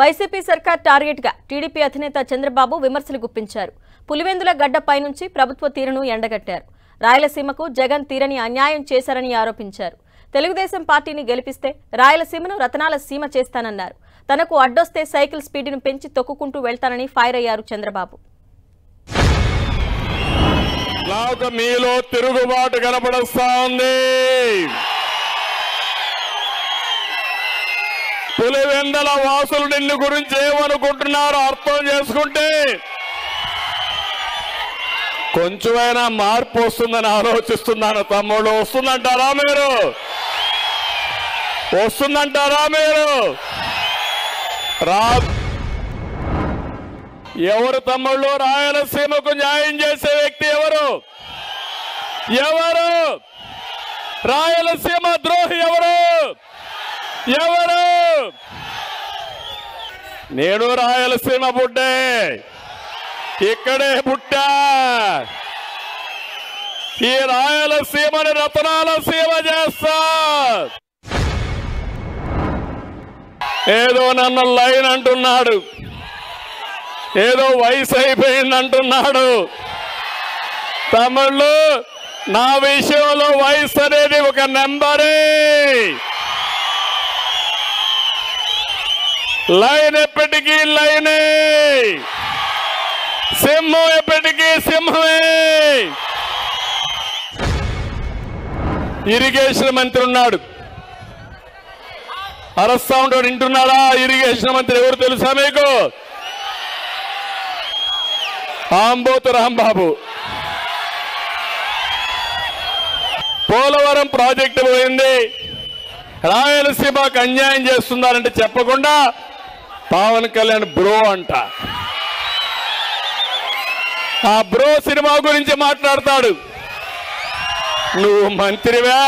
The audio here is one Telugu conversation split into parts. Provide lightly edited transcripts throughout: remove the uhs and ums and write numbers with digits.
వైసీపీ సర్కార్ టార్గెట్ గా టీడీపీ అధినేత చంద్రబాబు విమర్శలు గుప్పించారు. పులివెందుల గడ్డపై నుంచి ప్రభుత్వ తీరును ఎండగట్టారు. రాయలసీమకు జగన్ తీరని అన్యాయం చేశారని ఆరోపించారు. తెలుగుదేశం పార్టీని గెలిపిస్తే రాయలసీమను రతనాల సీమ చేస్తానన్నారు. తనకు అడ్డొస్తే సైకిల్ స్పీడ్ను పెంచి తొక్కుకుంటూ వెళ్తానని ఫైర్ అయ్యారు చంద్రబాబు. మీలో తిరుగుబాటు కనబడస్తా ఉంది. పులివెందల వాసులు నిన్ను గురించి ఏమనుకుంటున్నారు అర్థం చేసుకుంటే కొంచెమైనా మార్పు వస్తుందని ఆలోచిస్తున్నాను తమ్ముడు. వస్తుందంటారా మీరు ఎవరు తమ్ముళ్ళు? రాయలసీమకు న్యాయం చేసే వ్యక్తి ఎవరు? రాయలసీమ ద్రోహి ఎవరు? నేను రాయలసీమ బుడ్డే, ఇక్కడే పుట్టా. ఈ రాయలసీమని రతనాల సీమ చేస్తా. ఏదో నన్ను లైన్ అంటున్నాడు, ఏదో వయసు అయిపోయింది అంటున్నాడు. తమిళ్ళు, నా విషయంలో వయసు అనేది ఒక నెంబరే. లైన్ ఎప్పటికీ లైనే, సింహం ఎప్పటికీ సింహమే. ఇరిగేషన్ మంత్రి ఉన్నాడు, అరస్తా ఉంటాడు. వింటున్నాడా? ఇరిగేషన్ మంత్రి ఎవరు తెలుసా మీకు? అంబోతి రాంబాబు. పోలవరం ప్రాజెక్టు పోయింది, రాయలసీమకు అన్యాయం చేస్తున్నారంటే చెప్పకుండా పవన్ కళ్యాణ్ బ్రో అంట. ఆ బ్రో సినిమా గురించి మాట్లాడతాడు. నువ్వు మంత్రివా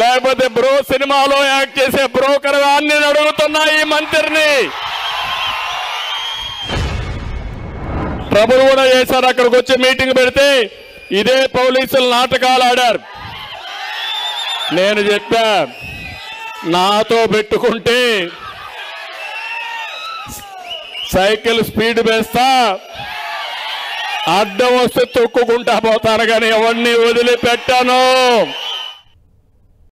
లేకపోతే బ్రో సినిమాలో యాక్ట్ చేసే బ్రోకర్వా అని నేను అడుగుతున్నా ఈ మంత్రిని. ప్రభులు కూడా చేశారు. అక్కడికి వచ్చి మీటింగ్ పెడితే ఇదే పోలీసులు నాటకాలు ఆడారు. నేను చెప్పా, నాతో పెట్టుకుంటే సైకిల్ స్పీడ్ వేస్తా, అడ్డం వస్తే తొక్కుకుంటా పోతాను, కానీ ఎవరిని వదిలిపెట్టాను.